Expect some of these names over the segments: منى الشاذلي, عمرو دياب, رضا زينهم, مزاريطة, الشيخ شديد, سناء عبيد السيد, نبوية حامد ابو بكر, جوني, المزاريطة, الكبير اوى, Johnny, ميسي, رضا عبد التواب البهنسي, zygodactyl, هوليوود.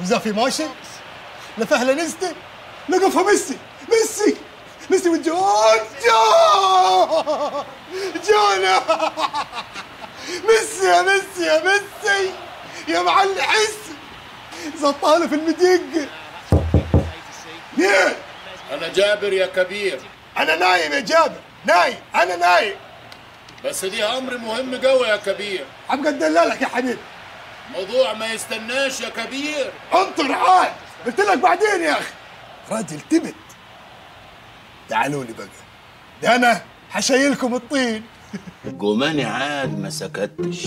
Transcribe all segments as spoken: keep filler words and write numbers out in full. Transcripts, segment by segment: وزافي ماشي لفهله نزته لقفها ميسي ميسي ميسي والجون جون جون ميسي يا ميسي يا ميسي يا معلم حس زطاله في المدق. ليه؟ أنا جابر يا كبير. أنا نايم يا جابر، نايم، أنا نايم. بس دي أمر مهم قوي يا كبير. عم قدللك يا حبيبي. موضوع ما يستناش يا كبير. انطر عاد، قلت لك بعدين يا أخي. راجل تبت. تعالوا لي بقى. ده أنا حشيلكم الطين. جماني عاد ما سكتش،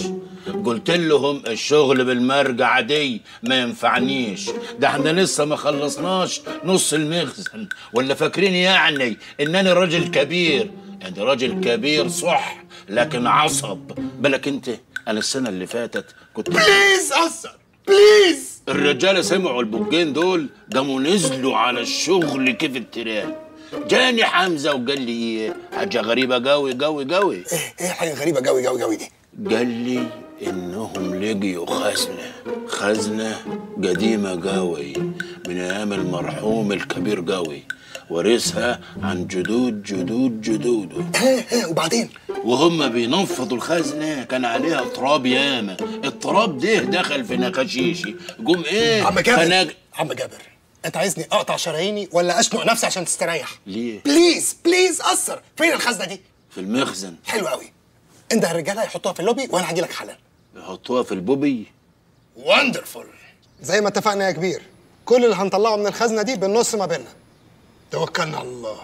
قلت لهم الشغل بالمرجعه دي ما ينفعنيش، ده احنا لسه ما خلصناش نص المخزن، ولا فاكرين يعني انني راجل كبير؟ يعني راجل كبير صح لكن عصب، بالك انت انا السنه اللي فاتت كنت بليز اثر بليز الرجاله سمعوا البوجين دول قاموا نزلوا على الشغل كيف التراب. جاني حمزه وقال لي حاجه غريبه قوي قوي قوي. ايه ايه حاجه غريبه قوي قوي قوي دي؟ قال لي انهم لقيوا خزنه خزنه قديمه قوي من ايام المرحوم الكبير قوي، وارثها عن جدود جدود جدوده. ايه ايه وبعدين؟ وهم بينفضوا الخزنه كان عليها تراب ياما، التراب ده دخل في نقاشيشي، قوم ايه عم جابر فنج... عم جابر انت عايزني اقطع شراييني ولا اشنق نفسي عشان تستريح؟ ليه؟ بليز بليز قصر. فين الخزنه دي؟ في المخزن. حلو قوي. انده الرجاله يحطوها في اللوبي وانا هجي لك حالا. يحطوها في البوبي؟ وندرفول. زي ما اتفقنا يا كبير، كل اللي هنطلعه من الخزنه دي بالنص ما بيننا. توكلنا على الله.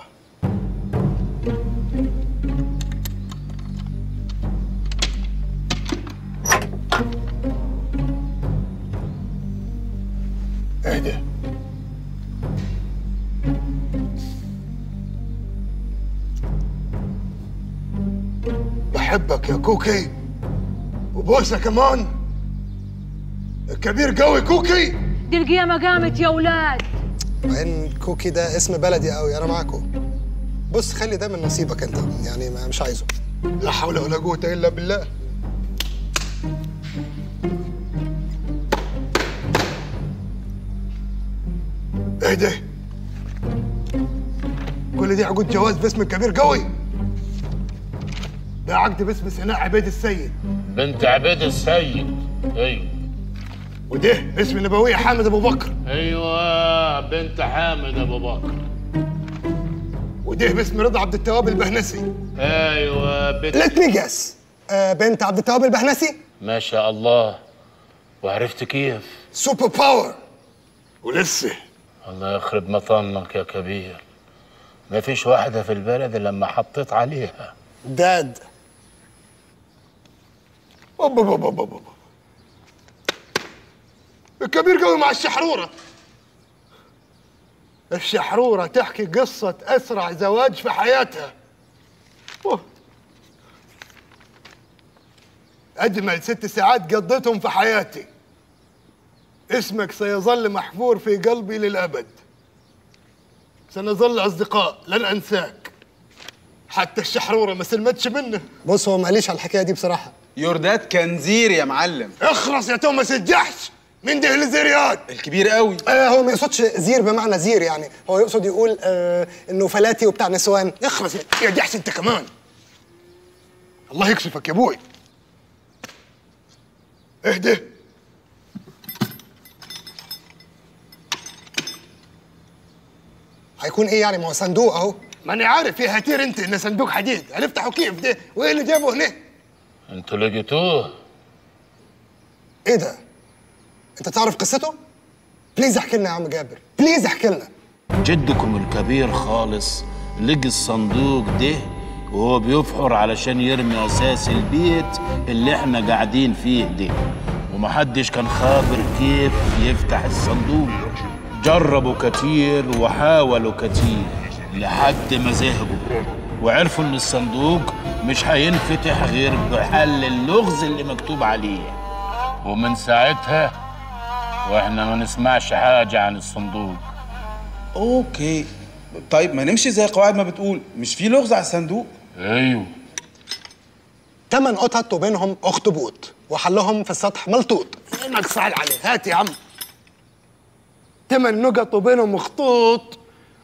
اهدى بحبك يا كوكي وبوسه كمان. الكبير قوي كوكي. دي القيامه قامت يا ولاد. مع ان كوكي ده اسم بلدي قوي. انا معاكو. بص خلي ده من نصيبك انت، يعني ما مش عايزه. لا حول ولا قوه الا بالله. اهدى. كل دي عقود جواز باسم الكبير قوي. ده عقد باسم سناء عبيد السيد بنت عبيد السيد. ايوه. وده اسم نبوية حامد ابو بكر. ايوه بنت حامد ابو بكر. وده باسم رضا عبد التواب البهنسي. ايوه بنت ليت مي جاس. آه بنت عبد التواب البهنسي. ما شاء الله. وعرفت كيف؟ سوبر باور. ولسه الله يخرب مطنك يا كبير، ما فيش واحده في البلد لما حطيت عليها داد. بابا بابا بابا الكبير قوي مع الشحروره. الشحروره تحكي قصه اسرع زواج في حياتها. أوه. اجمل ست ساعات قضيتهم في حياتي. اسمك سيظل محفور في قلبي للابد. سنظل اصدقاء لن انساك. حتى الشحروره ما سلمتش منه. بص هو ما قاليش على الحكايه دي بصراحه. يوردات كنزير يا معلم. اخرس يا توماس الجحش. مين ده اللي زيريات؟ الكبير قوي. آه هو ما يقصدش زير بمعنى زير، يعني هو يقصد يقول آه انه فلاتي وبتاع نسوان. اخرس يا جحش انت كمان. الله يكشفك يا ابوي. اهدى. هيكون ايه يعني؟ ما هو صندوق اهو. ما انا عارف يا هاتير انت ان صندوق حديد، هنفتحه كيف ده؟ وايه اللي جابه هنا؟ انتوا لقيتوه. ايه ده؟ انت تعرف قصته؟ بليز احكي لنا يا عم جابر، بليز احكي لنا. جدكم الكبير خالص لقي الصندوق ده وهو بيفحر علشان يرمي اساس البيت اللي احنا قاعدين فيه ده، ومحدش كان خابر كيف يفتح الصندوق. جربوا كتير وحاولوا كتير لحد ما زهقوا وعرفوا ان الصندوق مش هينفتح غير بحل اللغز اللي مكتوب عليه، ومن ساعتها واحنا ما نسمعش حاجه عن الصندوق. اوكي طيب ما نمشي زي قواعد ما بتقول، مش في لغز على الصندوق؟ ايوه. تمن قطط وبينهم اخطبوط وحلهم في السطح ملطوط. انك صاعد عليه. هات يا عم. ثمان نقط وبينهم مخطوط،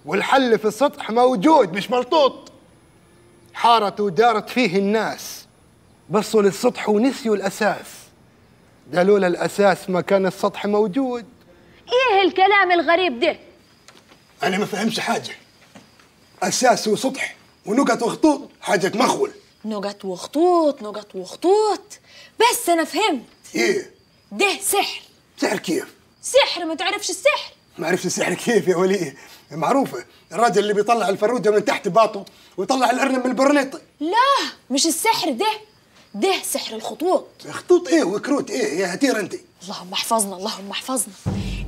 والحل في السطح موجود مش ملطوط. حارت ودارت فيه الناس، بصوا للسطح ونسيوا الأساس، ده لولا الأساس ما كان السطح موجود. إيه الكلام الغريب ده؟ أنا ما فهمش حاجة. أساس وسطح ونقط وخطوط حاجة مخول. نقط وخطوط نقط وخطوط بس أنا فهمت. إيه؟ ده سحر. سحر كيف؟ سحر. ما تعرفش السحر؟ ما عرفش السحر كيف يا ولي؟ معروفة، الراجل اللي بيطلع الفروجة من تحت باطه ويطلع الأرنب من البرنيطة. لا مش السحر ده، ده سحر الخطوط. خطوط إيه وكروت إيه يا هتير أنت؟ اللهم احفظنا اللهم احفظنا.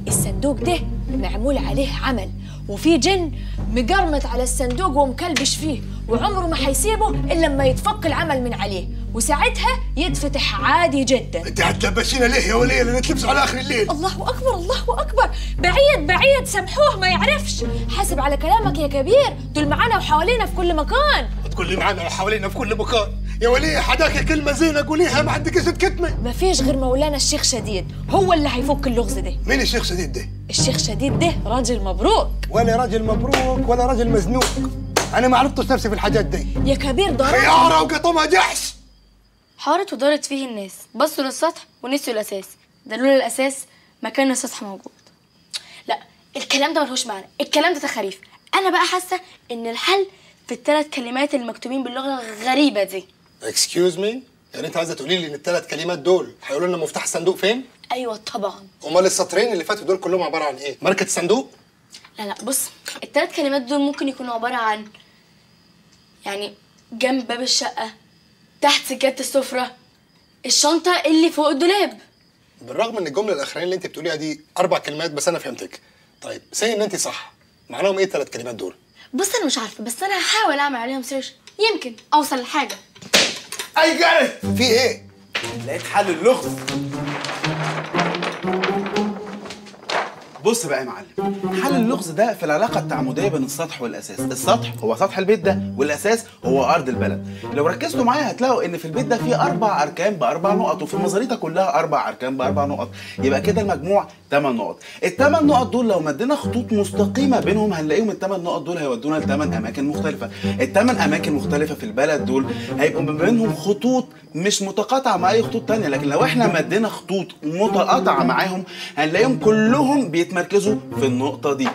الصندوق ده معمول عليه عمل، وفي جن مقرمط على الصندوق ومكلبش فيه، وعمره ما حيسيبه إلا لما يتفك العمل من عليه، وساعتها يتفتح عادي جدا. انت هتلبسينا ليه يا وليه؟ اللي تلبسوا على اخر الليل. الله اكبر الله اكبر، بعيد بعيد سامحوه ما يعرفش. حاسب على كلامك يا كبير، دول معانا وحوالينا في كل مكان. تقول لي معانا وحوالينا في كل مكان يا وليه؟ حداك كلمه زينه قوليها ما عندكش تكتمي. ما فيش غير مولانا الشيخ شديد هو اللي هيفك اللغز ده. مين الشيخ شديد ده؟ الشيخ شديد ده راجل مبروك. ولا راجل مبروك ولا راجل مزنوق، انا ما عرفتش نفسي في الحاجات دي يا كبير. ضرب خياره وقطمها جحش. حارت ودارت فيه الناس، بصوا للسطح ونسوا الاساس، ده لولا الاساس ما كان السطح موجود. لا الكلام ده ملهوش معنى، الكلام ده تخاريف. انا بقى حاسه ان الحل في الثلاث كلمات المكتوبين باللغه الغريبه دي. اكسكيوز مي؟ يعني انت عايزه تقولي لي ان الثلاث كلمات دول هيقولوا لنا مفتاح الصندوق فين؟ ايوه طبعا. امال السطرين اللي فاتوا دول كلهم عباره عن ايه؟ ماركه الصندوق؟ لا لا بص، الثلاث كلمات دول ممكن يكونوا عباره عن يعني جنب باب الشقه، تحت سجادة السفرة، الشنطة اللي فوق الدولاب. بالرغم ان الجملة الأخرانية اللي انت بتقوليها دي أربع كلمات بس أنا فهمتك. طيب سي ان انت صح، معناهم إيه الثلاث كلمات دول؟ بص أنا مش عارفة، بس أنا هحاول أعمل عليهم سيرش يمكن أوصل لحاجة. أي جت في إيه؟ لقيت حل اللغز. بص بقى يا معلم، حل اللغز ده في العلاقه التعامديه بين السطح والاساس. السطح هو سطح البيت ده، والاساس هو ارض البلد. لو ركزتوا معايا هتلاقوا ان في البيت ده فيه اربع اركان باربع نقط، وفي المزاريطه كلها اربع اركان باربع نقط، يبقى كده المجموع ثمان نقط. الثمان نقط دول لو مدينا خطوط مستقيمه بينهم هنلاقيهم الثمان نقط دول هيودونا لثمان اماكن مختلفه. الثمان اماكن مختلفه في البلد دول هيبقوا بينهم خطوط مش متقاطعه مع اي خطوط ثانيه، لكن لو احنا مدينا خطوط متقاطعه معاهم هنلاقيهم كلهم بيت مركزوا في النقطة دي.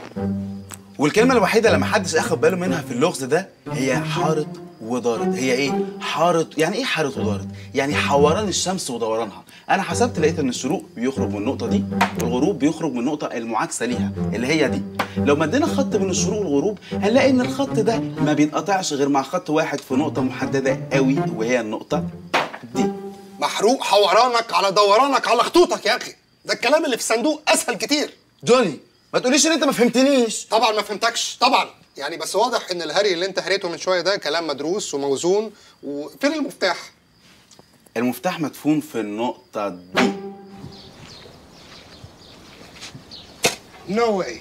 والكلمة الوحيدة اللي محدش أخد باله منها في اللغز ده هي حارت ودارت. هي إيه؟ حارت. يعني إيه حارت ودارت؟ يعني حوران الشمس ودورانها. أنا حسبت لقيت إن الشروق بيخرج من النقطة دي والغروب بيخرج من النقطة المعاكسة ليها اللي هي دي. لو مدينا خط من الشروق والغروب هنلاقي إن الخط ده ما بيتقطعش غير مع خط واحد في نقطة محددة قوي، وهي النقطة دي. محروق حورانك على دورانك على خطوطك يا أخي، ده الكلام اللي في الصندوق أسهل كتير. جوني ما تقوليش ان انت ما فهمتنيش. طبعا ما فهمتكش طبعا يعني، بس واضح ان الهري اللي انت هريته من شويه ده كلام مدروس وموزون. وفين المفتاح؟ المفتاح مدفون في النقطه دي. نو واي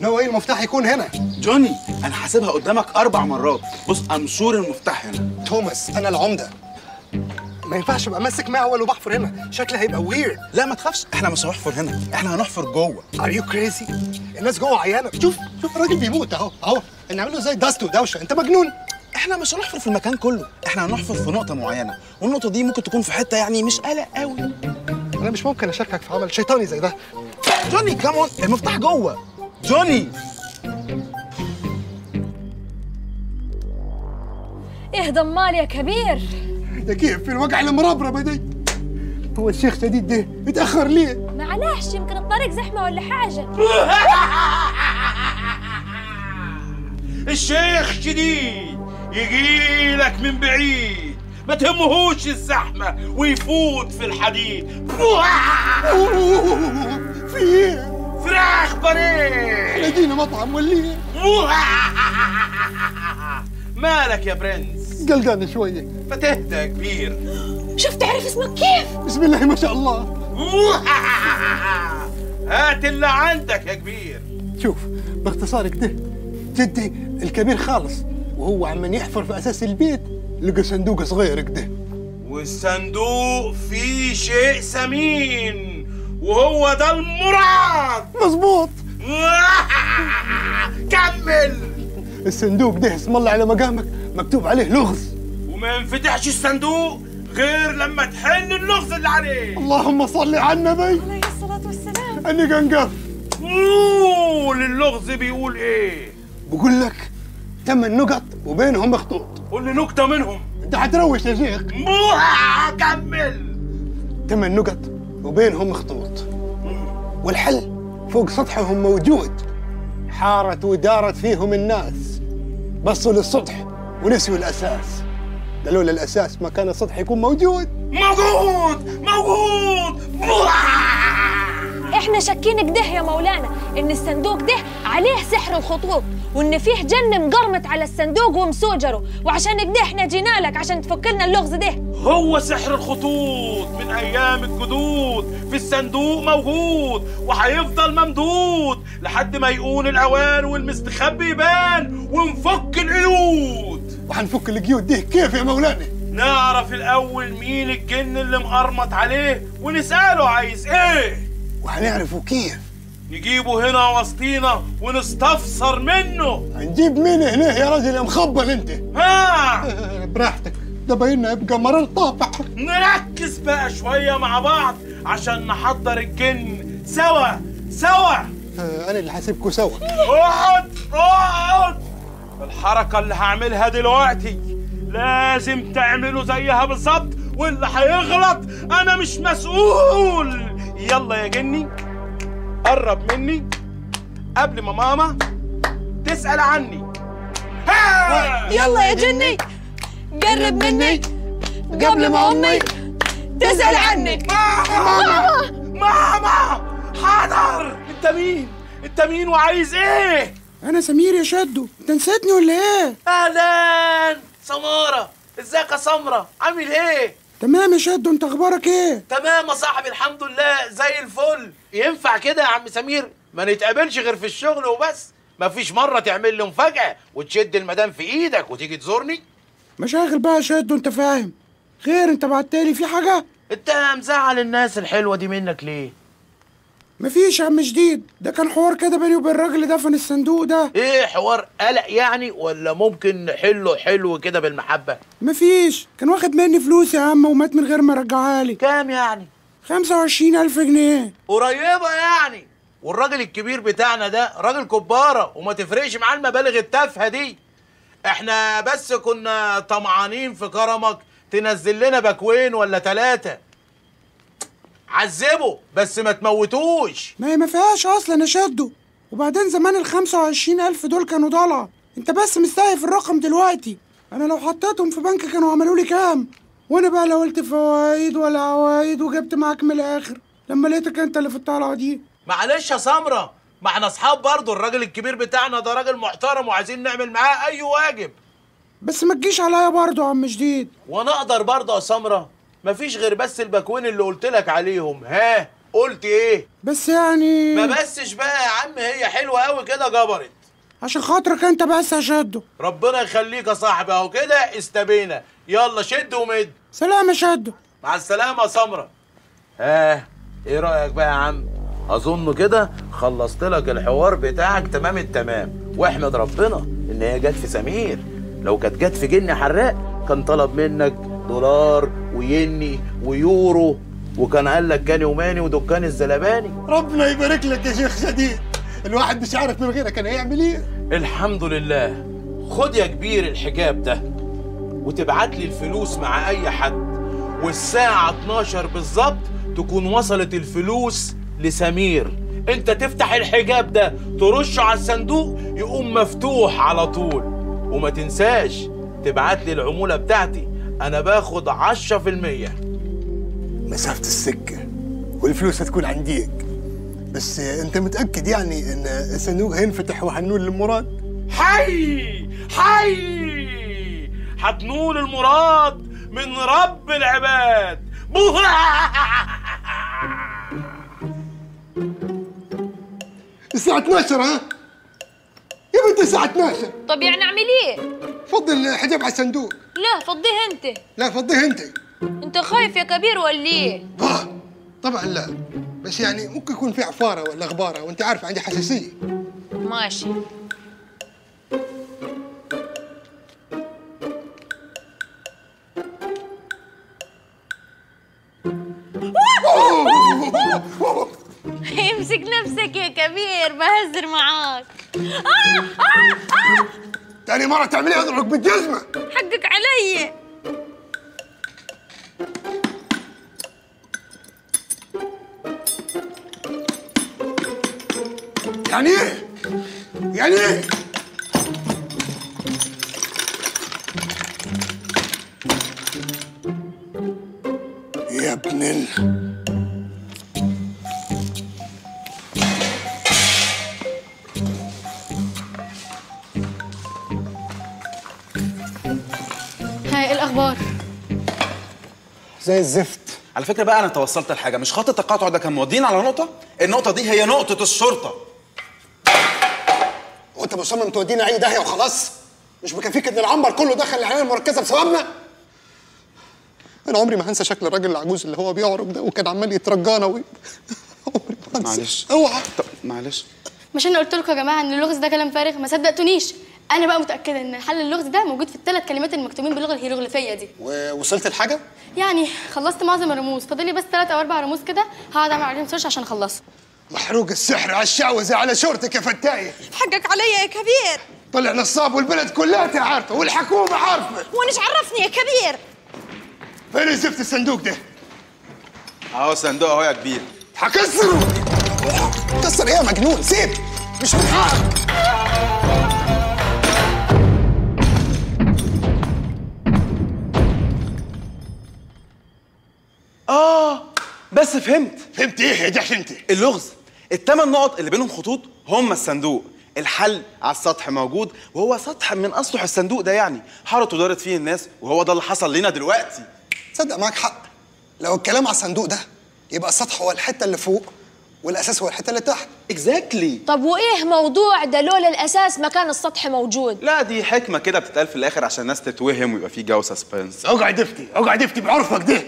نو واي المفتاح يكون هنا. جوني انا حاسبها قدامك اربع مرات. بص امشور المفتاح هنا. توماس انا العمده، ما ينفعش ابقى ماسك معول وبحفر هنا، شكلي هيبقى ويرد. لا ما تخافش، احنا مش هنحفر هنا، احنا هنحفر جوه. ار يو كريزي؟ الناس جوه عيانه. شوف شوف الراجل بيموت اهو اهو، نعمله زي دست ودوشه. انت مجنون؟ احنا مش هنحفر في المكان كله، احنا هنحفر في نقطه معينه، والنقطه دي ممكن تكون في حته يعني مش قلق قوي. انا مش ممكن اشاركك في عمل شيطاني زي ده. جوني كامون، المفتاح جوه. جوني ايه ضمال يا كبير؟ ده كيف في الوجع المربربه دي؟ هو الشيخ شديد ده اتاخر ليه؟ معلش يمكن الطريق زحمه ولا حاجه. الشيخ شديد يجي لك من بعيد، ما تهمهوش الزحمه ويفوت في الحديد. في ايه؟ فراخ بانيه. احنا جينا مطعم ولا ايه؟ مالك يا برنس؟ قلقان شوية. فتهدى يا كبير. شوف تعرف اسمك كيف؟ بسم الله ما شاء الله. هات اللي عندك يا كبير. شوف باختصار كده، جدي الكبير خالص وهو عمال يحفر في أساس البيت لقى صندوق صغير كده، والصندوق فيه شيء ثمين وهو ده المراد. مظبوط. كمل. الصندوق ده اسم الله على مقامك مكتوب عليه لغز، وما ينفتحش الصندوق غير لما تحل اللغز اللي عليه. اللهم صل على النبي عليه الصلاة والسلام. اني قنقف. قول اللغز بيقول ايه؟ بقول لك ثمان نقط وبينهم خطوط. قول لي نقطة منهم. انت هتروش يا شيخ. موها كمل. ثمان نقط وبينهم خطوط، والحل فوق سطحهم موجود. حارت ودارت فيهم الناس، بصوا للسطح ونسوا الاساس. لولا الاساس ما كان السطح يكون موجود. موجود موجود. احنا شاكين كده يا مولانا ان الصندوق ده عليه سحر الخطوط، وان فيه جن مقرمت على الصندوق ومسوجره، وعشان كده احنا جينا لك عشان تفك لنا اللغز ده. هو سحر الخطوط من ايام الجدود في الصندوق موجود، وهيفضل ممدود لحد ما يقول الاوان والمستخبي يبان ونفك القيود. وهنفك القيود دي كيف يا مولانا؟ نعرف الاول مين الجن اللي مقرمت عليه ونساله عايز ايه، وهنعرفه كيف نجيبه هنا وسطينا ونستفسر منه. هنجيب مين هنا يا راجل يا مخبل انت؟ ها براحتك، ده بايننا يبقى مرار طابع. نركز بقى شويه مع بعض عشان نحضر الجن سوا سوا. آه انا اللي هسيبكوا سوا. اقعد اقعد. الحركه اللي هعملها دلوقتي لازم تعملوا زيها بالظبط، واللي هيغلط انا مش مسؤول. يلا يا جني قرب مني قبل ما ماما تسأل عني. ها يلا يا جني قرب مني قبل ما امي تسأل عني. ماما ماما حاضر. انت مين؟ انت مين وعايز ايه؟ انا سمير يا شدو، انت نسيتني ولا ايه؟ اهلا سمارة، ازيك يا سمرة؟ عامل ايه؟ تمام يا شدو، انت اخبارك ايه؟ تمام يا صاحبي الحمد لله زي الفل. ينفع كده يا عم سمير؟ ما نتقابلش غير في الشغل وبس، مفيش مرة تعمل لي مفاجأة وتشد المدام في ايدك وتيجي تزورني؟ مشاغل بقى يا شدو انت فاهم. خير انت بعتلي في حاجة؟ انت مزعل الناس الحلوة دي منك ليه؟ مفيش يا عم جديد، ده كان حوار كده بيني وبين الراجل دفن الصندوق ده. ايه حوار قلق يعني ولا ممكن نحله حلو كده بالمحبه؟ مفيش، كان واخد مني فلوس يا عم ومات من غير ما رجعها لي. كام يعني؟ خمسة وعشرين ألف جنيه. قريبه يعني، والراجل الكبير بتاعنا ده راجل كباره وما تفرقش معاه المبالغ التافهه دي. احنا بس كنا طمعانين في كرمك تنزل لنا باكوين ولا ثلاثه. عذبه بس ما تموتوش. ما هي ما فيهاش اصلا يا شدو، وبعدين زمان ال خمسة وعشرين ألف دول كانوا ضلع، انت بس مستهيف الرقم دلوقتي. انا لو حطيتهم في بنك كانوا عملوا لي كام؟ وانا بقى لو قلت فوايد ولا عوايد وجبت معاك من الاخر لما لقيتك انت اللي في الطلعه دي. معلش يا سمره، ما احنا اصحاب برضه، الراجل الكبير بتاعنا ده راجل محترم وعايزين نعمل معاه اي واجب. بس ما تجيش عليا برضه يا عم جديد. وانا اقدر برضه يا سمره، مفيش غير بس الباكوين اللي قلت لك عليهم. ها قلت ايه؟ بس يعني ما بسش بقى يا عم، هي حلوه قوي كده جبرت عشان خاطرك انت بس يا شدو. ربنا يخليك يا صاحبي، اهو كده استبينا. يلا شد ومد. سلام يا شدو. مع السلامه يا سمره. ها ايه رايك بقى يا عم؟ اظن كده خلصت لك الحوار بتاعك تمام التمام، واحمد ربنا ان هي جت في سمير. لو كانت جت في جني حراق كان طلب منك دولار ويني ويورو، وكان قال لك كاني وماني ودكان الزلباني. ربنا يبارك لك يا شيخ شديد، الواحد مش عارف من غيرك كان هيعمل ايه. الحمد لله. خد يا كبير الحجاب ده وتبعت لي الفلوس مع اي حد، والساعه اتناشر بالظبط تكون وصلت الفلوس لسمير. انت تفتح الحجاب ده ترشه على الصندوق يقوم مفتوح على طول. وما تنساش تبعت لي العموله بتاعتي، أنا باخد عشرة في المية. مسافة السكة والفلوس هتكون عنديك. بس أنت متأكد يعني إن الصندوق هينفتح وهنقول للمراد؟ حي حي هتنول المراد من رب العباد. الساعة اتناشر. ها؟ يا بنت الساعة اتناشر. طب يعني أعمل إيه؟ فضي الحجاب على الصندوق. لا فضيه انت. لا فضيه انت. انت خايف يا كبير ولا ايه؟ اه طبعا لا، بس يعني ممكن يكون في عفاره ولا غباره وانت عارف عندي حساسيه. ماشي امسك نفسك يا كبير، بهزر معاك. آه آه آه تاني مرة تعمليها اضربك بالجزمة. حقك علي. يعني ايه؟ يعني ايه؟ يا ابن ال... زي الزفت. على فكره بقى انا توصلت لحاجه، مش خط التقاطع ده كان مودينا على نقطه، النقطه دي هي نقطه الشرطه. وانت مصمم تودينا اي داهيه وخلاص؟ مش مكفيك ان العنبر كله دخل العنايه المركزه بسببنا؟ انا عمري ما هنسى شكل الراجل العجوز اللي هو بيعرج ده وكان عمال يترجانا و عمري ما هنسى. معلش اوعى. طب معلش، مش انا قلت لكم يا جماعه ان اللغز ده كلام فارغ؟ ما صدقتونيش. أنا بقى متأكدة إن حل اللغز ده موجود في الثلاث كلمات المكتوبين باللغة الهيروغليفية دي. ووصلت لحاجة؟ يعني خلصت معظم الرموز، فاضل لي بس ثلاث أو أربع رموز كده، هقعد أعمل عليهم سيرش عشان أخلصهم. محروق السحر على الشعوذة على شورتك يا فتاية. حقك عليا يا كبير. طلع نصاب والبلد كلها عارفة والحكومة عارفة. وإيش عرفني يا كبير؟ فين زفت الصندوق ده؟ أهو الصندوق أهو يا كبير. هكسره. كسر إيه يا مجنون؟ سيب، مش من حقك. آه بس فهمت. فهمت إيه يا جحش أنت؟ اللغز الثمان نقط اللي بينهم خطوط هم الصندوق، الحل على السطح موجود وهو سطح من أسطح الصندوق ده، يعني حارته دارت فيه الناس وهو ده اللي حصل لنا دلوقتي. تصدق معاك حق، لو الكلام على الصندوق ده يبقى السطح هو الحتة اللي فوق والأساس هو الحتة اللي تحت. إكزاكتلي. طب وإيه موضوع ده لولا الأساس ما كان السطح موجود؟ لا دي حكمة كده بتتقال في الآخر عشان الناس تتوهم ويبقى في جو سسبنس. أقعد افتي، أقعد افتي بعرفك ده.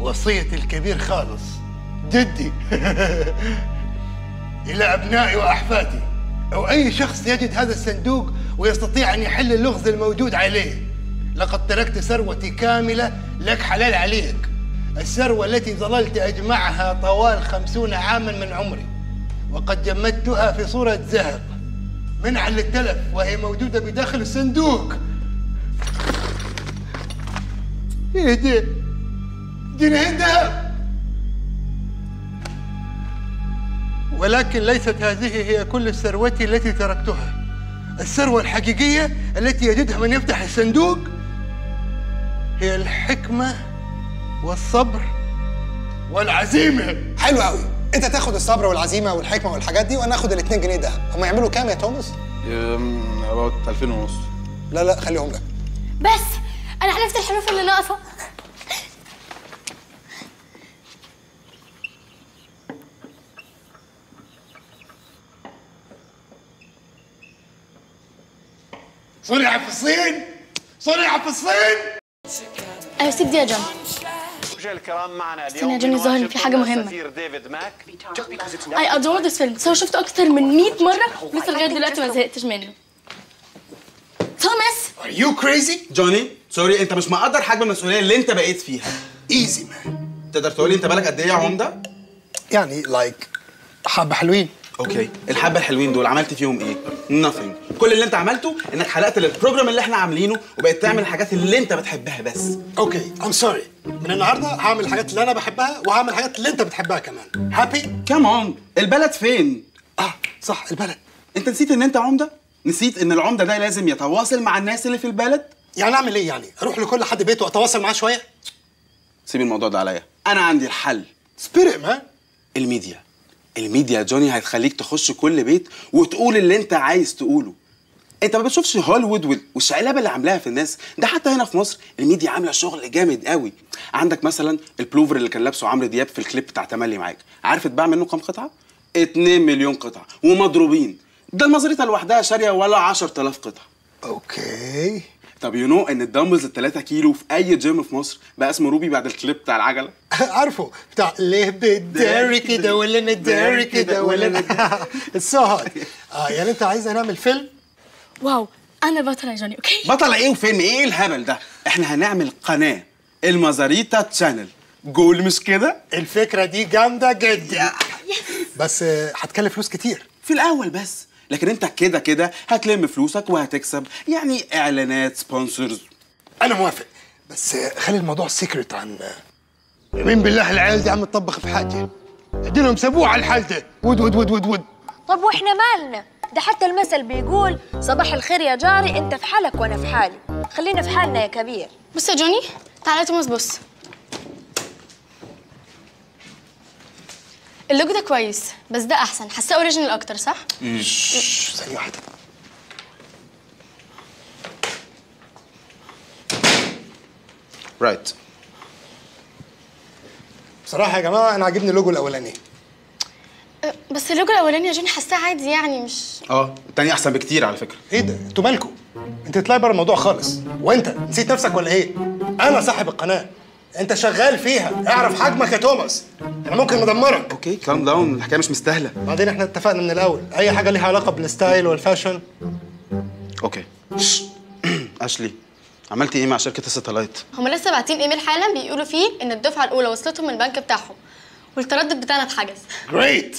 وصية الكبير خالص جدي إلى أبنائي وأحفادي أو أي شخص يجد هذا الصندوق ويستطيع أن يحل اللغز الموجود عليه، لقد تركت ثروتي كاملة لك حلال عليك، الثروة التي ظللت أجمعها طوال خمسون عاماً من عمري وقد جمدتها في صورة ذهب منعاً للتلف وهي موجودة بداخل الصندوق. إيه ده؟ جنيهين دهب، ولكن ليست هذه هي كل الثروة التي تركتها. الثروة الحقيقية التي يجدها من يفتح الصندوق هي الحكمة والصبر والعزيمة. حلو قوي، انت تاخد الصبر والعزيمة والحكمة والحاجات دي وانا اخد الاتنين جنيه دهب. هم يعملوا كام يا توماس؟ أباوت ألفين ونص. لا لا خليهم لك. بس انا عرفت الحروف اللي ناقصة. صنع في الصين، صنع في الصين. أيوة سيب دي يا جون. رجال الكرام معنا اليوم. يا جون الظاهر إن في حاجة مهمة. I adore this film. سو شفته أكثر من مية مرة لسه لغاية دلوقتي ما زهقتش منه. توماس. Are you crazy؟ جوني سوري أنت مش مقدر حجم المسؤولية اللي أنت بقيت فيها. Easy man. تقدر تقولي أنت بالك قد إيه يا عمدة؟ يعني like حبة حلوين. اوكي الحبه الحلوين دول عملت فيهم ايه؟ nothing. كل اللي انت عملته انك حلقت للبروجرام اللي احنا عاملينه وبقيت تعمل الحاجات اللي انت بتحبها بس. اوكي ام سوري، من النهارده هعمل الحاجات اللي انا بحبها وهعمل الحاجات اللي انت بتحبها كمان. هابي كمان. البلد فين؟ اه صح البلد. انت نسيت ان انت عمده؟ نسيت ان العمده ده لازم يتواصل مع الناس اللي في البلد؟ يعني اعمل ايه يعني؟ اروح لكل حد بيته واتواصل معاه شويه؟ سيب الموضوع ده عليا، انا عندي الحل. سبيريت مان. الميديا. الميديا جوني هتخليك تخش كل بيت وتقول اللي انت عايز تقوله. انت ما بتشوفش هوليوود والشقلبه اللي عاملاها في الناس ده؟ حتى هنا في مصر الميديا عامله شغل جامد قوي. عندك مثلا البلوفر اللي كان لابسه عمرو دياب في الكليب بتاع تملي معاك، عارف اتباع منه كام قطعه؟ اتنين مليون قطعه ومضروبين. ده المزاريطه لوحدها شاريه ولا عشرة آلاف قطعه. اوكي. طب يو نو ان الدمبلز التلاتة كيلو في اي جيم في مصر بقى اسمه روبي بعد الكليب بتاع العجله؟ عارفه بتاع ليه بتداري كده ولا نداري كده ولا السهر. اه يعني انت عايز نعمل فيلم؟ واو انا بطلة يا جوني. اوكي بطلة ايه وفيلم ايه الهبل ده؟ احنا هنعمل قناه المزاريطة تشانل، جول مش كده؟ الفكره دي جامده جدا بس هتكلف فلوس كتير في الاول بس، لكن انت كده كده هتلم فلوسك وهتكسب، يعني اعلانات سبونسرز. انا موافق بس خلي الموضوع سيكريت عن مين. بالله العيال دي عم تطبخ في حاجه، اديلهم سابوه على الحال ده. ود ود ود ود ود. طب واحنا مالنا؟ ده حتى المثل بيقول صباح الخير يا جاري، انت في حالك وانا في حالي، خلينا في حالنا يا كبير. بص يا جوني، تعالى توماس بص. اللوك ده كويس بس ده احسن، حاساه اوريجينال اكتر صح؟ امم ثانية واحدة. رايت. بصراحة يا جماعة أنا عاجبني اللوجو الأولاني. بس اللوجو الأولاني يا جوني حاساه عادي يعني مش اه، التاني أحسن بكتير على فكرة. إيه ده؟ أنتوا مالكوا؟ أنت تطلعي بره الموضوع خالص، وأنت نسيت نفسك ولا إيه؟ أنا صاحب القناة، انت شغال فيها، اعرف حجمك يا توماس، انا ممكن ادمرك. اوكي كام داون، الحكايه مش مستاهله. بعدين احنا اتفقنا من الاول اي حاجه ليها علاقه بالستايل والفاشن. اوكي اشلي عملتي ايه مع شركه الستلايت؟ هم لسه باعتين ايميل حالا بيقولوا فيه ان الدفعه الاولى وصلتهم من البنك بتاعهم والتردد بتاعنا اتحجز. جريت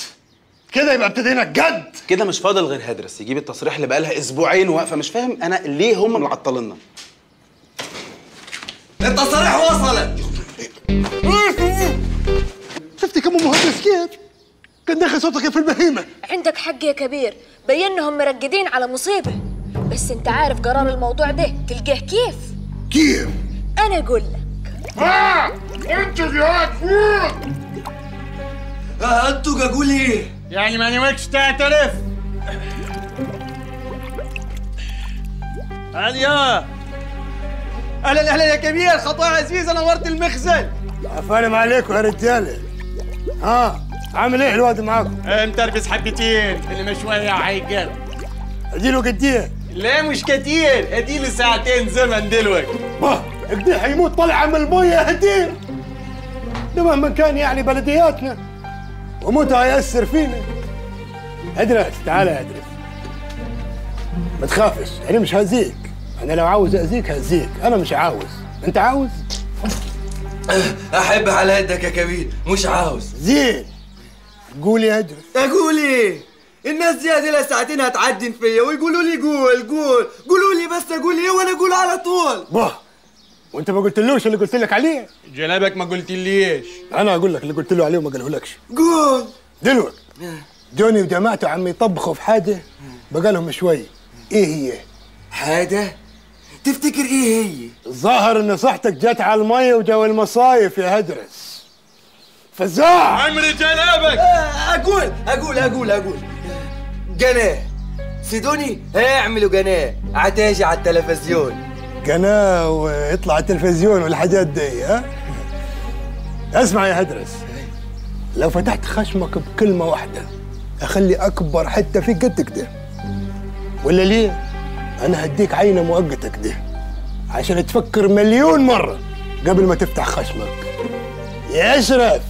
كده، يبقى ابتدينا الجد. كده مش فاضل غير هدرس يجيب التصريح اللي بقى لها اسبوعين واقفه. مش فاهم انا ليه هم معطليننا. التصريح وصلت. شفتي كم مهندس كده؟ كان داخل صوتك في البهيمه. عندك حق يا كبير، بينهم مرقدين على مصيبه، بس انت عارف قرار الموضوع ده تلقاه كيف؟ كيف؟ انا اقول لك. ها انتوا جهات فوق. ها انتوا اقول ايه؟ يعني ما ناويكش تعترف؟ عليا اهلا اهلا يا كبير، خطأ عزيز، انا نورت المخزن. عفاهم عليكم يا رجاله. ها عامل ايه الواد معاكم؟ ايه متربس حبتين، اللي مشويه هيجي اديله قديه. لا مش كتير، اديله ساعتين زمن دلوقتي. ما قديه هيموت طالع من الميه هدير. ده مهما كان يعني بلدياتنا وموتها هيأثر فينا. ادرس تعالى يا ادرس، ما تخافش انا مش هزيك. أنا لو عاوز أأذيك هأذيك، أنا مش عاوز، أنت عاوز؟ أحب على قدك يا كبير، مش عاوز. زين. قول يا أدرس. أقول إيه؟ الناس دي هذيلا ساعتين هتعدين فيا ويقولوا لي قول قول، قولوا لي بس أقول إيه وأنا أقول على طول. باه. وأنت ما قلتلوش اللي قلت لك عليه؟ جنابك ما قلتليش. أنا أقول لك اللي قلت له عليه وما قالهولكش. قول. دلوقتي جوني وجماعته عم يطبخوا في حاجة بقالهم شوية. إيه هي؟ حاجة؟ تفتكر ايه هي؟ الظاهر ان صحتك جت على الميه وجو المصايف يا هدرس. فزاع عمري جنابك. آه اقول اقول اقول اقول قناه سيدوني هيعملوا قناه عتاجي على التلفزيون. قناه ويطلع على التلفزيون والحاجات دي. ها اسمع يا هدرس، لو فتحت خشمك بكلمه واحده اخلي اكبر حته فيك قدك ده، ولا ليه؟ أنا هديك عينة مؤقتة كده عشان تفكر مليون مرة قبل ما تفتح خشمك. يا أشرف.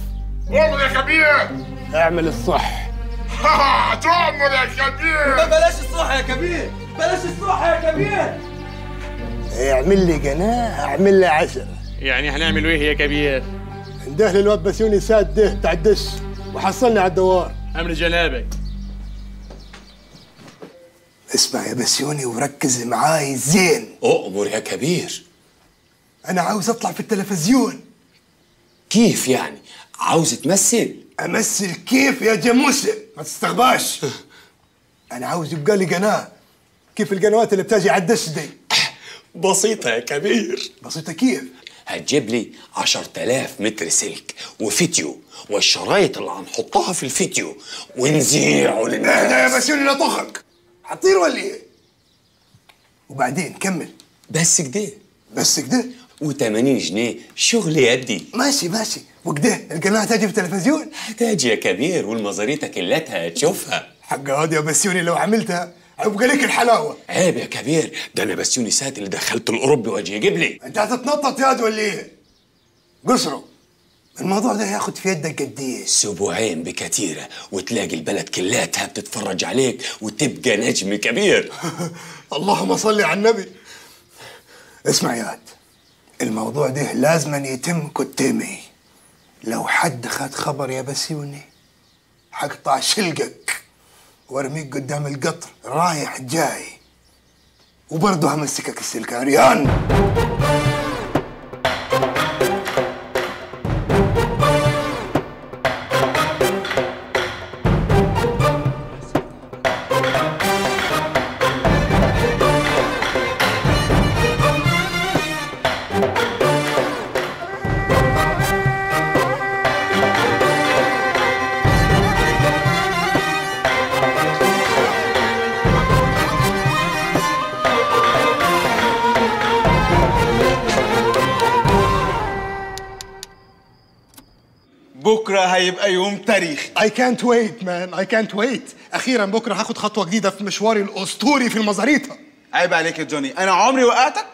أمر يا كبير. اعمل الصح. هاها تؤمر يا كبير. ما بلاش الصح يا كبير، بلاش الصح يا كبير. اعمل لي قناة أعمل لي عشرة. يعني هنعمل إيه يا كبير؟ انده لي الواد بسيوني ساد ده بتاع الدش وحصلني على الدوار. أمر جنابك. اسمع يا بسيوني وركز معاي زين. أؤمر يا كبير. أنا عاوز أطلع في التلفزيون. كيف يعني؟ عاوز تمثل؟ أمثل كيف يا جاموسة؟ ما تستغباش. أنا عاوز يبقى لي قناة كيف القنوات اللي بتجي على الدش دي. بسيطة يا كبير. بسيطة كيف؟ هتجيب لي عشرة آلاف متر سلك وفيديو والشرايط اللي هنحطها في الفيديو ونذيعه للناس. اهدى يا بسيوني لا تخك. هتطير ولا ايه؟ وبعدين كمل. بس كده بس كده و80 جنيه شغل يدي. ماشي ماشي وكده القناة هتجي في التلفزيون؟ هتجي يا كبير والمزاريطة كلتها هتشوفها. حاجة هادية يا بسيوني لو عملتها عيب عليك الحلاوه. عيب يا كبير، ده انا بسيوني سات اللي دخلت الاوروبي واجي يجيب لي. انت هتتنطط ياد ولا ايه؟ قصره الموضوع ده هياخد في يدك قد ايه؟ اسبوعين بكتيره وتلاقي البلد كلاتها بتتفرج عليك وتبقى نجم كبير. اللهم صل على النبي. اسمع ياد، الموضوع ده لازم يتم كتمي. لو حد خد خبر يا بسيوني حقطع شلقك وارميك قدام القطر رايح جاي، وبرضه همسكك السلك عريان. بكره هيبقى يوم تاريخي. I can't wait man, I can't wait. أخيراً بكره هاخد خطوة جديدة في مشواري الأسطوري في المزاريطة. عيب عليك يا جوني، أنا عمري وقعتك؟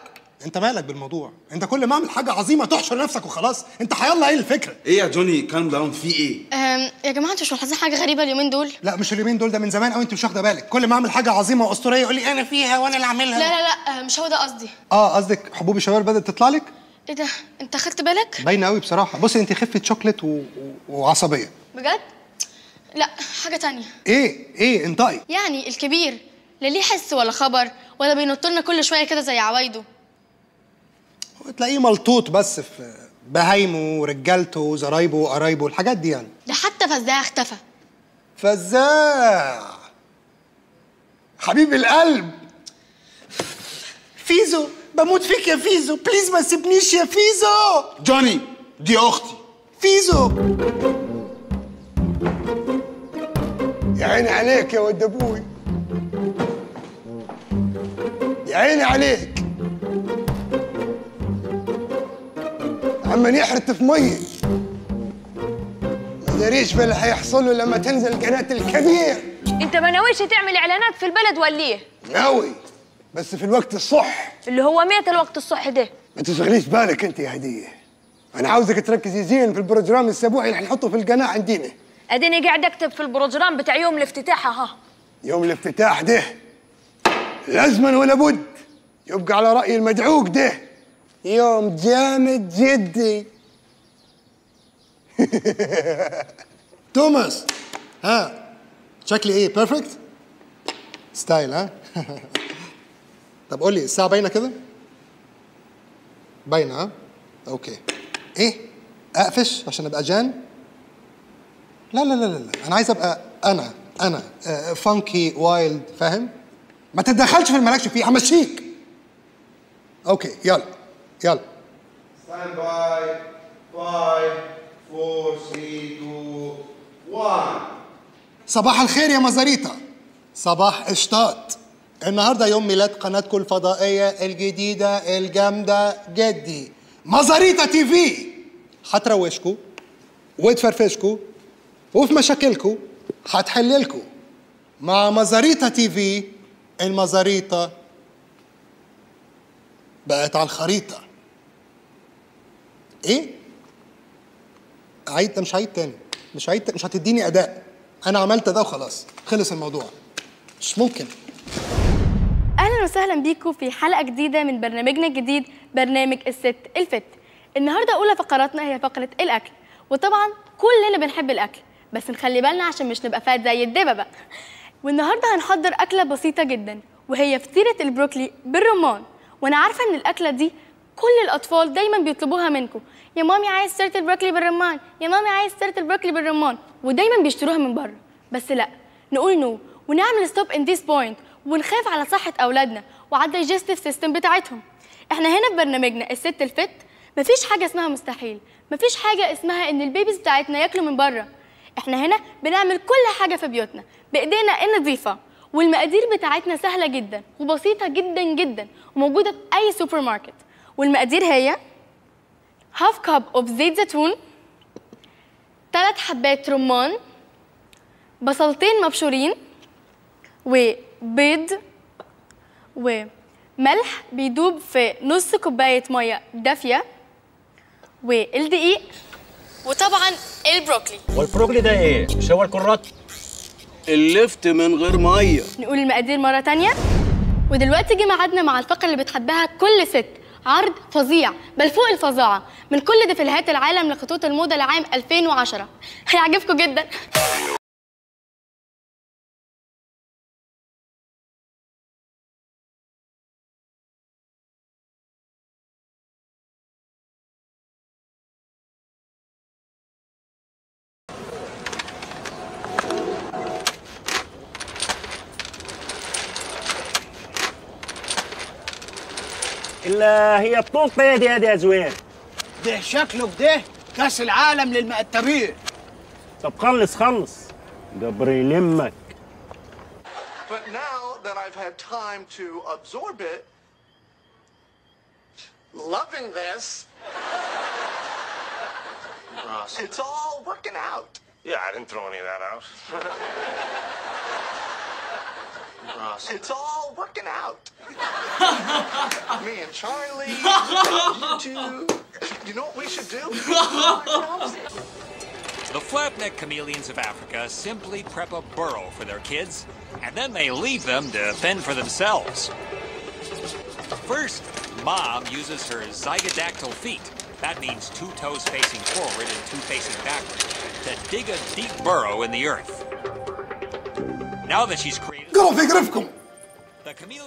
أنت مالك بالموضوع؟ أنت كل ما أعمل حاجة عظيمة تحشر نفسك وخلاص، أنت حيالله إيه الفكرة؟ إيه يا جوني كام داون في إيه؟ أم يا جماعة أنتوا مش ملاحظين حاجة غريبة اليومين دول؟ لا مش اليومين دول، ده من زمان أوي أنت مش واخدة بالك، كل ما أعمل حاجة عظيمة وأسطورية يقول لي أنا فيها وأنا اللي عاملها. لا لا لا مش هو ده قصدي. أه قصدك حبوب الشباب بدأت تطلع لك؟ ايه ده؟ انت خدت بالك؟ باينه قوي بصراحه. بصي انت خفه شوكليت و... و... وعصبيه بجد؟ لا حاجه تانية. ايه ايه انطقي؟ يعني الكبير لا ليه حس ولا خبر ولا بينط لنا كل شويه كده زي عوايده، تلاقيه ملطوط بس في بهايمه ورجالته وزرايبه وقرايبه والحاجات دي يعني. ده حتى فزاع اختفى. فزاع حبيب القلب فيزو، بموت فيك يا فيزو، بليز ما تسيبنيش يا فيزو. جوني دي اختي فيزو. يا عيني عليك يا ود ابوي، يا عيني عليك، عمال يحرت في ميه ما داريش باللي هيحصل له لما تنزل قناه الكبير. انت ما ناويش تعمل اعلانات في البلد ولا ايه؟ ناوي بس في الوقت الصح. اللي هو ميت الوقت الصح ده؟ ما تشغليش بالك انت يا هديه، انا عاوزك تركزي زين في البروجرام الاسبوعي اللي هنحطه في القناه عندنا. اديني قاعد اكتب في البروجرام بتاع يوم الافتتاح اهو. يوم الافتتاح ده لازما ولا بد يبقى على راي المدعوك ده يوم جامد جدي. توماس ها شكلي ايه؟ بيرفكت ستايل ها. طب قول لي الساعة باينة كده؟ باينة ها؟ اوكي. ايه؟ اقفش عشان ابقى جان؟ لا لا لا لا، انا عايز ابقى انا انا آه فانكي وايلد، فاهم؟ ما تتدخلش في اللي مالكش فيه، همشيك. اوكي يلا يلا. ستاند باي خمسة أربعة ثلاثة اثنين واحد. صباح الخير يا مزاريطة، صباح قشطات. النهارده يوم ميلاد قناتكم الفضائيه الجديده الجامده جدي مزاريطة تي في. هتروشكوا وتفرفشكوا وفي مشاكلكوا هتحللكوا مع مزاريطة تي في. المزاريطة بقت على الخريطه. ايه؟ عيد ده مش عيد تاني، مش عيد، مش هتديني اداء. انا عملت ده وخلاص، خلص الموضوع. مش ممكن. اهلا وسهلا بيكم في حلقه جديده من برنامجنا الجديد برنامج الست الفت. النهارده اولى فقراتنا هي فقره الاكل، وطبعا كلنا بنحب الاكل بس نخلي بالنا عشان مش نبقى فات زي الدببه بقى. والنهارده هنحضر اكله بسيطه جدا وهي فطيره البروكلي بالرمان، وانا عارفه ان الاكله دي كل الاطفال دايما بيطلبوها منكم، يا مامي عايز فطيره البروكلي بالرمان، يا مامي عايز فطيره البروكلي بالرمان، ودايما بيشتروها من بره. بس لا، نقول نو ونعمل ستوب ان ذيس بوينت ونخاف على صحة أولادنا وعلى الدايجستيف سيستم بتاعتهم. احنا هنا في برنامجنا الست الفت مفيش حاجة اسمها مستحيل، مفيش حاجة اسمها إن البيبيز بتاعتنا ياكلوا من بره. احنا هنا بنعمل كل حاجة في بيوتنا بإيدينا النظيفة، والمقادير بتاعتنا سهلة جدا وبسيطة جدا جدا وموجودة في أي سوبر ماركت. والمقادير هي هاف كاب أوف زيت زيتون، ثلاث حبات رمان، بصلتين مبشورين، و بيض وملح بيدوب في نص كوباية مية دافية والدقيق وطبعا البروكلي. والبروكلي ده ايه؟ مش هو الكرات؟ اللفت من غير مية. نقول المقادير مرة تانية. ودلوقتي جه ميعادنا مع الفقرة اللي بتحبها كل ست، عرض فظيع بل فوق الفظاعة من كل دفلهات العالم لخطوط الموضة لعام ألفين وعشرة، هيعجبكم جدا. لا هي الطوفة يا دي يا زوير. ده شكله كده كاس العالم للمقتبين. طب خلص خلص جبر يلمك. But now that I've had time to absorb it, loving this, it's all working out. Yeah, I didn't throw any of that out. It's all working out. Me and Charlie, you two. You know what we should do? The flapneck chameleons of Africa simply prep a burrow for their kids, and then they leave them to fend for themselves. First, Mom uses her zygodactyl feet, that means two toes facing forward and two facing backward, to dig a deep burrow in the earth. Now that she's created. قرف يقرفكم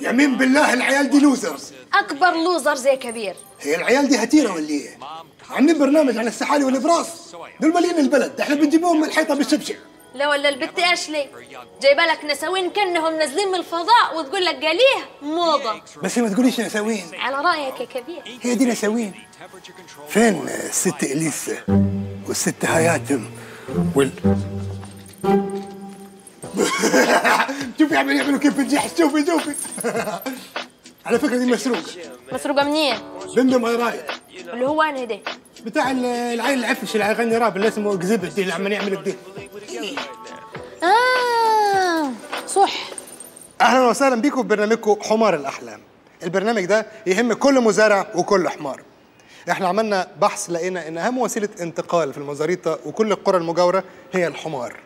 يمين بالله، العيال دي لوزرز، اكبر لوزر زي كبير. هي العيال دي هتيره ولا ايه؟ عاملين برنامج عن السحالي والابراص، دول مالين البلد، احنا بنجيبهم من الحيطه بالشبشب. لا ولا البت اشلي جايبه لك نساوين كانهم نازلين من الفضاء وتقول لك قاليه موضه. بس ما تقوليش نساوين على رايك يا كبير، هي دي نساوين. فين الست اليسا والست هياتم وال شوفي عم يعملوا كيف بنجحش، شوفي شوفي. على فكره دي مسروقه. مسروقه منين؟ دمدم هيرايد اللي هو انا ده بتاع العيل العفش اللي هيغني راب اللي اسمه اكزيبت اللي عمال يعمل كده. اه صح. اهلا وسهلا بيكم في برنامجكم حمار الاحلام. البرنامج ده يهم كل مزارع وكل حمار. احنا عملنا بحث لقينا ان اهم وسيله انتقال في المزاريطه وكل القرى المجاوره هي الحمار.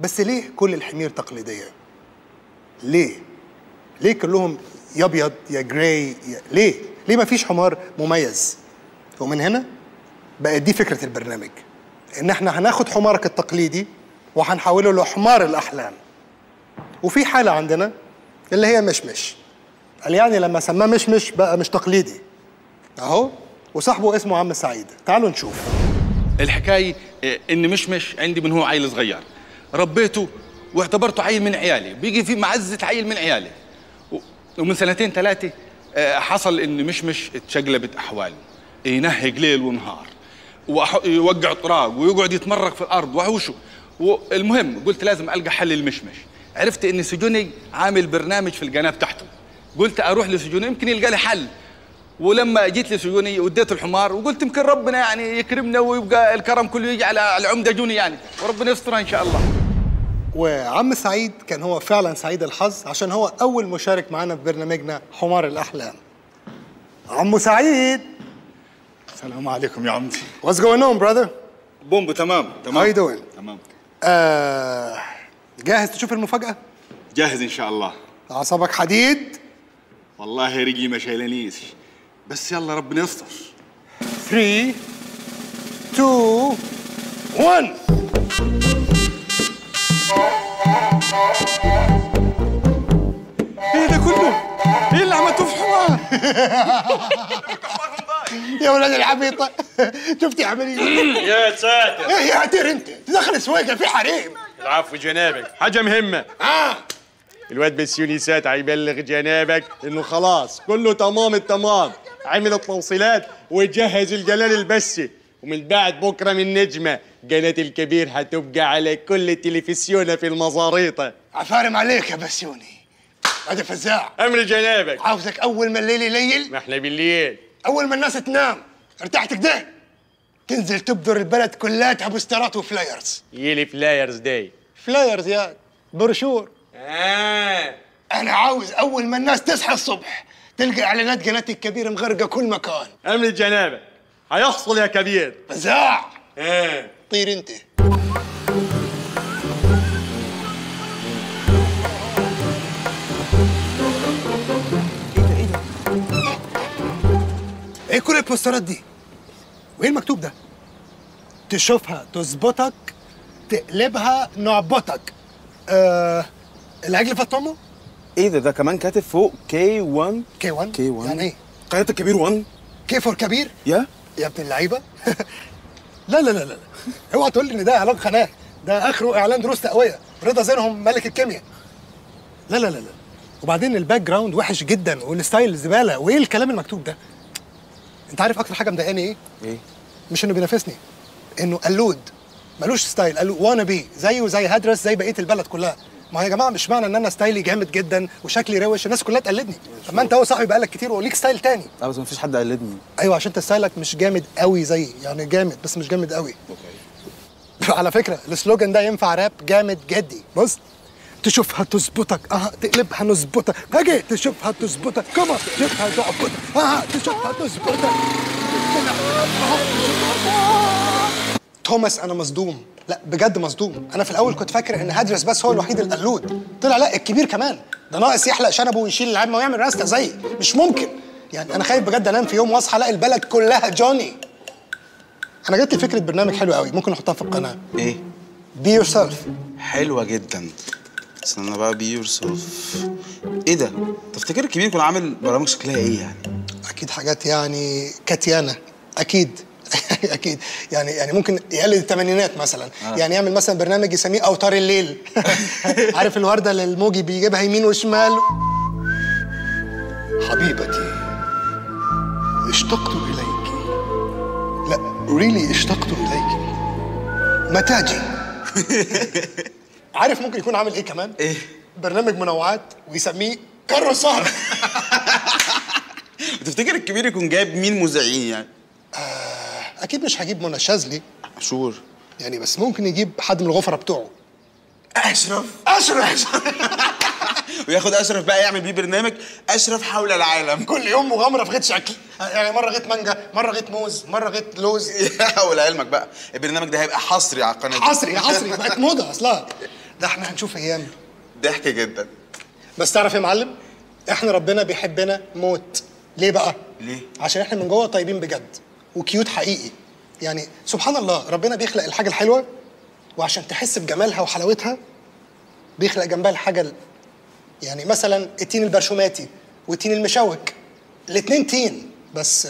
بس ليه كل الحمير تقليديه؟ ليه؟ ليه كلهم يا ابيض يا جراي يا... ليه؟ ليه ما فيش حمار مميز؟ ومن هنا بقت دي فكره البرنامج، ان احنا هناخد حمارك التقليدي وهنحوله لحمار الاحلام. وفي حاله عندنا اللي هي مشمش. قال يعني لما سماه مشمش بقى مش تقليدي. اهو وصاحبه اسمه عم سعيد، تعالوا نشوف. الحكايه ان مشمش عندي من هو عيل صغير. ربيته واعتبرته عيل من عيالي، بيجي في معزة عيل من عيالي. ومن سنتين ثلاثة حصل إن مشمش اتشقلبت أحواله، ينهج ليل ونهار ويوقع طراق ويقعد يتمرق في الأرض وحوشه. والمهم قلت لازم ألقى حل للمشمش. عرفت إن سجوني عامل برنامج في القناة بتاعته، قلت أروح لسجوني يمكن يلقى لي حل. ولما جيت لسجوني وديت الحمار وقلت يمكن ربنا يعني يكرمنا ويبقى الكرم كله يجي على العمده جوني يعني، وربنا يسترها ان شاء الله. وعم سعيد كان هو فعلا سعيد الحظ عشان هو اول مشارك معانا في برنامجنا حمار الاحلام. عمو سعيد السلام عليكم يا عمتي. واتس جوينج اون براذر؟ بومبو تمام تمام. هاو يو دوينج؟ تمام. آه جاهز تشوف المفاجأة؟ جاهز ان شاء الله. اعصابك حديد؟ والله رجلي ما شايلانيش بس يلا ربنا يستر. ثلاثة اثنين واحد ايه ده كله؟ ايه اللي عملته في حمار؟ يا ولاد العبيطه شفتي عمليه يا ساتر. ايه يا هاتير انت؟ تدخل سويقه في حريم. العفو جنابك، حاجه مهمه. اه الواد بسيوني سات هيبلغ جنابك انه خلاص كله تمام التمام، عمل التوصيلات وجهز الجلال البسي، ومن بعد بكره من نجمه قناه الكبير هتبقى على كل تلفزيون في المزاريطه. عفارم عليك يا بسيوني، هذا فزاع. امر جنابك. عاوزك اول ما الليل يليل، ما احنا بالليل، اول ما الناس تنام ارتحت كده تنزل تبذر البلد كلها بوسترات وفلايرز. يلي فلايرز داي؟ فلايرز يا برشور اه انا عاوز اول ما الناس تصحى الصبح تلقى اعلانات قناتي الكبير مغرقه كل مكان. امن جنابك هيحصل يا كبير. فزاع. ايه طير انت. ايه كل البوسترات دي؟ وايه المكتوب ده؟ تشوفها تظبطك تقلبها نعبطك. آه... العجل فات امه؟ ايه ده؟ ده كمان كاتب فوق كي واحد. كي واحد؟ كي واحد يعني ايه؟ قناة الكبير واحد. كي فور كبير؟ يا يا ابن اللعيبه. لا لا لا لا اوعى تقول لي ان ده اعلان قناه، ده اخره اعلان دروس تقويه، رضا زينهم ملك الكيمياء. لا لا لا لا وبعدين الباك جراوند وحش جدا والستايل زباله، وايه الكلام المكتوب ده؟ انت عارف اكتر حاجه مضايقاني ايه؟ ايه؟ مش انه بينافسني، انه قلود ملوش ستايل، قالوا وانا بي زيه وزي هدرس زي بقيه البلد كلها. ما يا جماعه مش معنى ان انا ستايلي جامد جدا وشكلي روش الناس كلها تقلدني. طب ما انت هو صاحبي بقالك كتير وليك ستايل تاني. اه بس مفيش حد قلدني. ايوه عشان انت ستايلك مش جامد قوي زيي، يعني جامد بس مش جامد قوي. اوكي. على فكره السلوجان ده ينفع راب جامد جدي. بص تشوفها تظبطك اه تقلبها نظبطك. هاجي تشوفها تظبطك كمان تشوفها تظبطك اه تشوفها تظبطك. توماس انا مصدوم، لا بجد مصدوم. انا في الاول كنت فاكر ان هدرس بس هو الوحيد القلود، طلع لا الكبير كمان، ده ناقص يحلق شنبه ويشيل العمه ويعمل راسته زي. مش ممكن يعني، انا خايف بجد انام في يوم واصحى الاقي البلد كلها جوني. انا جات لي فكره برنامج حلو قوي ممكن نحطها في القناه. ايه؟ بي يور سيلف. حلوه جدا. استنى بقى بي يور سيلف. ايه ده؟ تفتكر الكبير كان عامل برامج شكلها ايه يعني؟ اكيد حاجات يعني كاتيانا اكيد. اكيد يعني يعني ممكن يقلد الثمانينات مثلا. آه. يعني يعمل مثلا برنامج يسميه اوتار الليل. عارف الورده اللي الموجي بيجيبها يمين وشمال. حبيبتي اشتقت اليك، لا ريلي really اشتقت اليك، متاجي. عارف ممكن يكون عامل ايه كمان؟ ايه؟ برنامج منوعات ويسميه كرو السهر. تفتكر الكبير يكون جايب مين مذيعين يعني؟ اكيد مش هجيب منى الشاذلي شور يعني، بس ممكن يجيب حد من الغفره بتوعه. اشرف اشرف, أشرف. وياخد اشرف بقى يعمل بيه برنامج اشرف حول العالم، كل يوم مغامره في غيط شكل، يعني مره غيط مانجا مره غيط موز مره غيط لوز. حول علمك بقى البرنامج ده هيبقى حصري على القناه. حصري حصري بقت موضه اصلا. ده احنا هنشوف ايام ضحك جدا. بس تعرف يا معلم احنا ربنا بيحبنا موت. ليه بقى؟ ليه؟ عشان احنا من جوه طيبين بجد وكيوت حقيقي. يعني سبحان الله ربنا بيخلق الحاجه الحلوه، وعشان تحس بجمالها وحلاوتها بيخلق جنبها الحاجه يعني مثلا التين البرشوماتي والتين المشوك، الاتنين تين بس